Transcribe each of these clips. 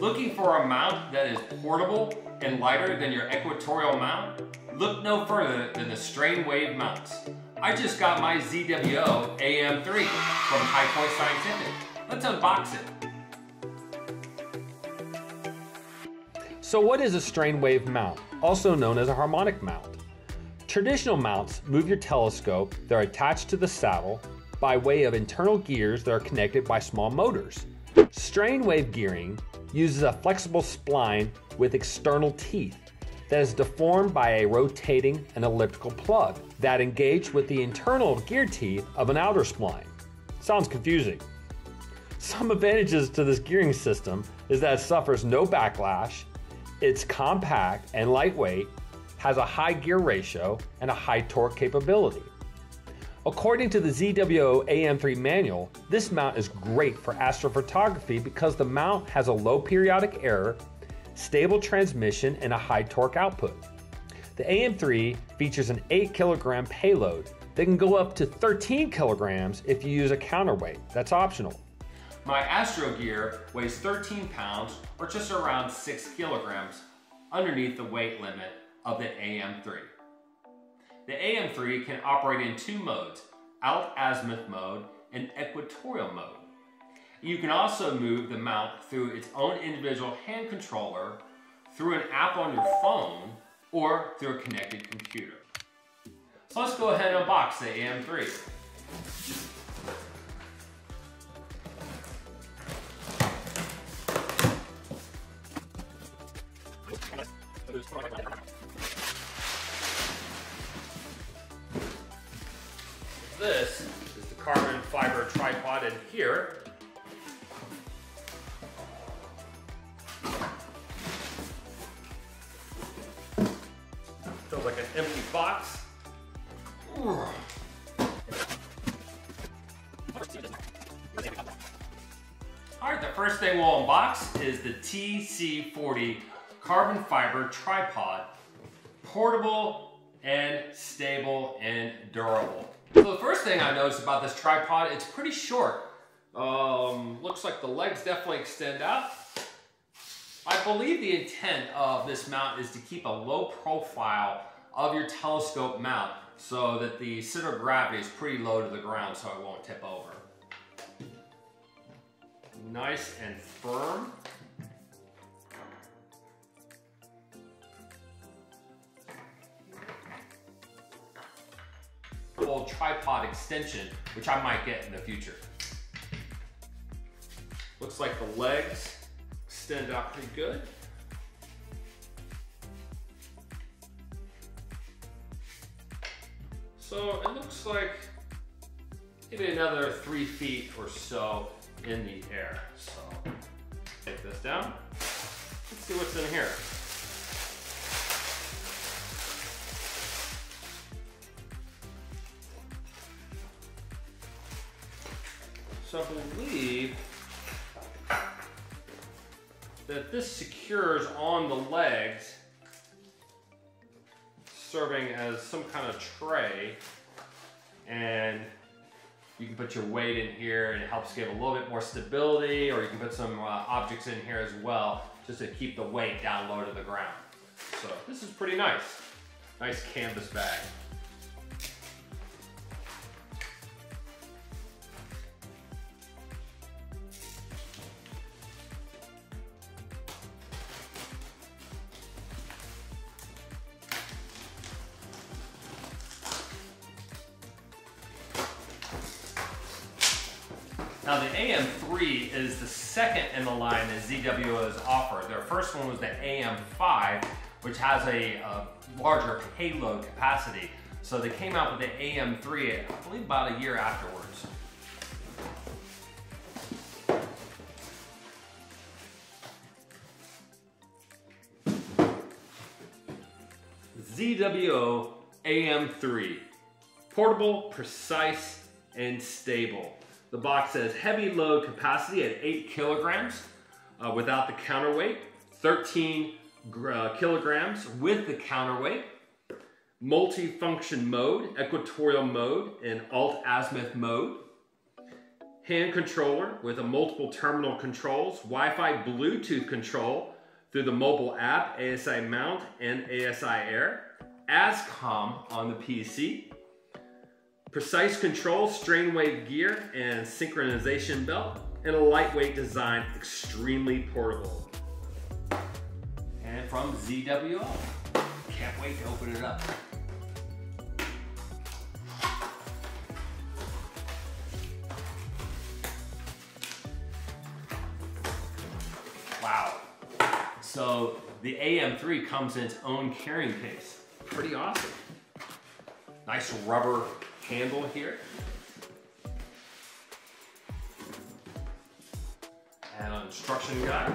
Looking for a mount that is portable and lighter than your equatorial mount? Look no further than the strain wave mounts. I just got my ZWO AM5 from High Point Scientific. Let's unbox it. So what is a strain wave mount, also known as a harmonic mount? Traditional mounts move your telescope that are attached to the saddle by way of internal gears that are connected by small motors. Strain wave gearing uses a flexible spline with external teeth that is deformed by a rotating and elliptical plug that engage with the internal gear teeth of an outer spline. Sounds confusing. Some advantages to this gearing system is that it suffers no backlash, it's compact and lightweight, has a high gear ratio, and a high torque capability. According to the ZWO AM3 manual, this mount is great for astrophotography because the mount has a low periodic error, stable transmission, and a high torque output. The AM3 features an 8 kg payload that can go up to 13 kilograms if you use a counterweight. That's optional. My Astro Gear weighs 13 pounds or just around 6 kg underneath the weight limit of the AM3. The AM3 can operate in two modes, alt-azimuth mode and equatorial mode. You can also move the mount through its own individual hand controller, through an app on your phone, or through a connected computer. So let's go ahead and unbox the AM3. This is the carbon fiber tripod in here. Feels like an empty box. Ooh. All right, the first thing we'll unbox is the TC40 carbon fiber tripod. Portable and stable and durable. So the first thing I noticed about this tripod, it's pretty short. Looks like the legs definitely extend out. I believe the intent of this mount is to keep a low profile of your telescope mount so that the center of gravity is pretty low to the ground so it won't tip over. Nice and firm. Tripod extension, which I might get in the future. Looks like the legs extend out pretty good. So it looks like maybe another 3 feet or so in the air. So take this down. Let's see what's in here. So I believe that this secures on the legs, serving as some kind of tray, and you can put your weight in here and it helps give a little bit more stability, or you can put some objects in here as well just to keep the weight down low to the ground. So this is pretty nice. Nice canvas bag. Now the AM3 is the second in the line that ZWO has offered. Their first one was the AM5, which has a larger payload capacity. So they came out with the AM3, I believe about a year afterwards. ZWO AM3, portable, precise, and stable. The box says heavy load capacity at 8 kg without the counterweight, 13 kilograms with the counterweight, multi-function mode, equatorial mode, and alt-azimuth mode, hand controller with a multiple terminal controls, Wi-Fi Bluetooth control through the mobile app, ASI Mount and ASI Air, ASCOM on the PC, precise control, strain wave gear and synchronization belt, and a lightweight design, extremely portable. And from ZWO, can't wait to open it up. Wow. So the AM3 comes in its own carrying case. Pretty awesome. Nice rubber handle here. And an instruction guide.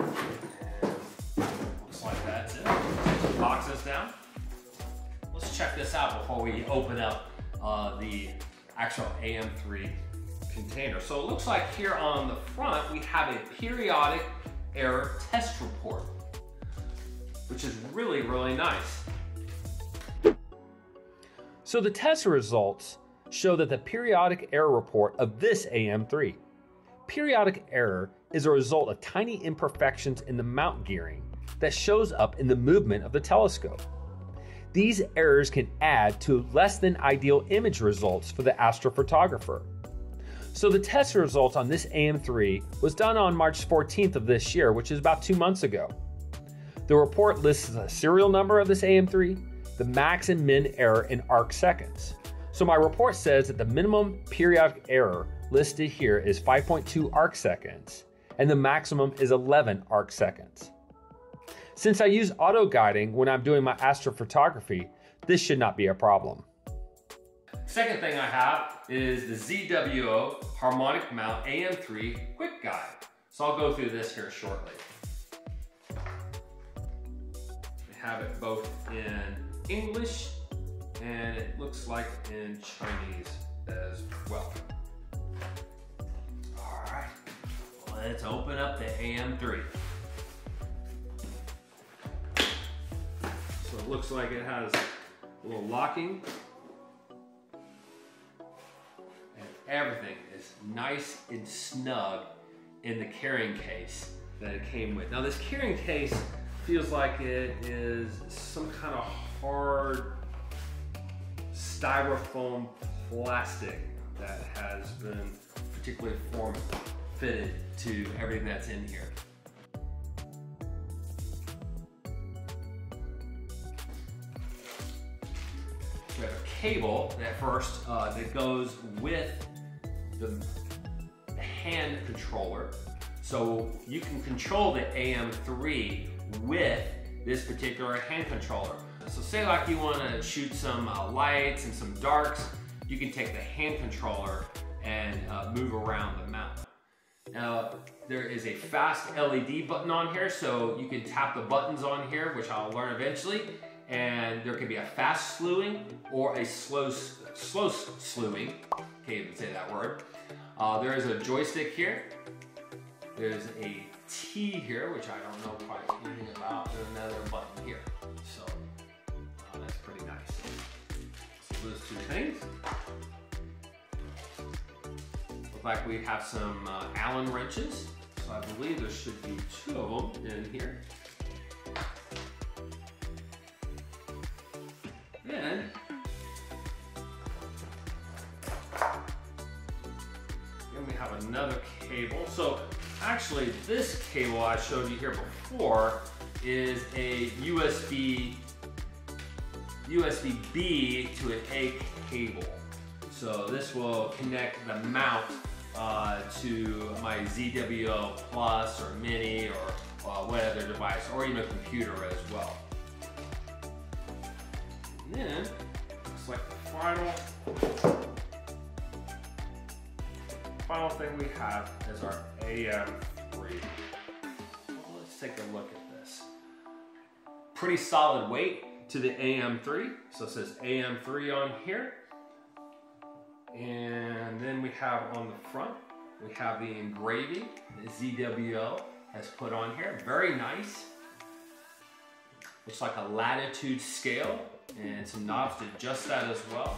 And looks like that's it. Put the boxes down. Let's check this out before we open up the actual AM3 container. So it looks like here on the front we have a periodic error test report, which is really, really nice. So the test results show that the periodic error report of this AM3. Periodic error is a result of tiny imperfections in the mount gearing that shows up in the movement of the telescope. These errors can add to less than ideal image results for the astrophotographer. So the test results on this AM3 was done on March 14th of this year, which is about 2 months ago. The report lists the serial number of this AM3, the max and min error in arc seconds. So my report says that the minimum periodic error listed here is 5.2 arc seconds, and the maximum is 11 arc seconds. Since I use auto guiding when I'm doing my astrophotography, this should not be a problem. Second thing I have is the ZWO Harmonic Mount AM3 Quick Guide. So I'll go through this here shortly. They have it both in English and it looks like in Chinese as well. All right, let's open up the AM3. So it looks like it has a little locking. Everything is nice and snug in the carrying case that it came with. Now this carrying case feels like it is some kind of hard styrofoam plastic that has been particularly form-fitted to everything that's in here. We have a cable at first that goes with the hand controller. So you can control the AM3 with this particular hand controller. So say like you want to shoot some lights and some darks, you can take the hand controller and move around the mount. There is a fast LED button on here, so you can tap the buttons on here, which I'll learn eventually, and there can be a fast slewing or a slow slewing. Can't even say that word. There is a joystick here. There's a T here, which I don't know quite anything about. There's another button here. So that's pretty nice. So those two things. Looks like we have some Allen wrenches. So I believe there should be two of them in here. Then we have another cable. So actually this cable I showed you here before is a USB-B to an A cable. So this will connect the mount to my ZWO Plus or Mini or whatever device, or even a computer as well. And then, looks like the final thing we have is our AM3. Let's take a look at this. Pretty solid weight to the AM3. So it says AM3 on here. And then we have on the front, we have the engraving that ZWO has put on here. Very nice. Looks like a latitude scale and some knobs to adjust that as well.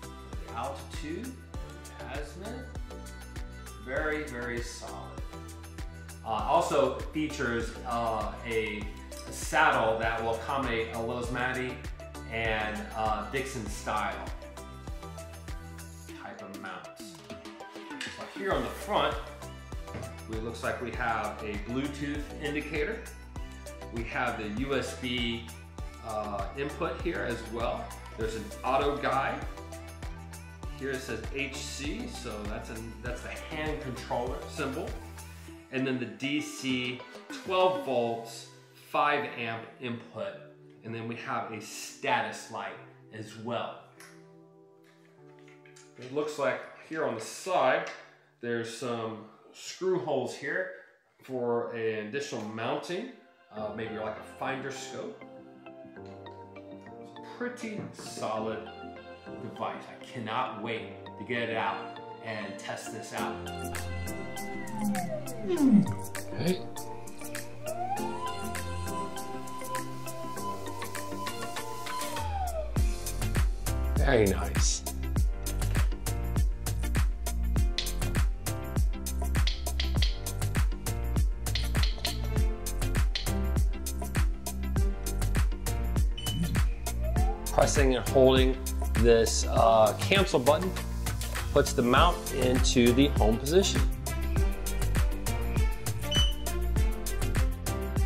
The altitude, Tasman. Very, very solid. Also features a saddle that will accommodate a Losmandy and Dixon style type of mounts. So here on the front, it looks like we have a Bluetooth indicator. We have the USB input here as well. There's an auto guide. Here it says HC, so that's the hand controller symbol. And then the DC 12 volts, 5 amp input. And then we have a status light as well. It looks like here on the side, there's some screw holes here for an additional mounting, maybe like a finder scope. It's a pretty solid device. I cannot wait to get it out and test this out. Okay. Very nice. Pressing and holding this cancel button puts the mount into the home position.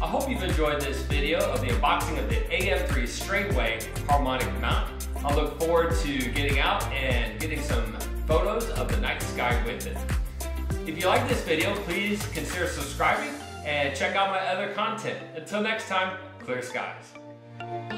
I hope you've enjoyed this video of the unboxing of the AM3 straightway harmonic mount. I look forward to getting out and getting some photos of the night sky with it. If you like this video, please consider subscribing and check out my other content. Until next time, clear skies.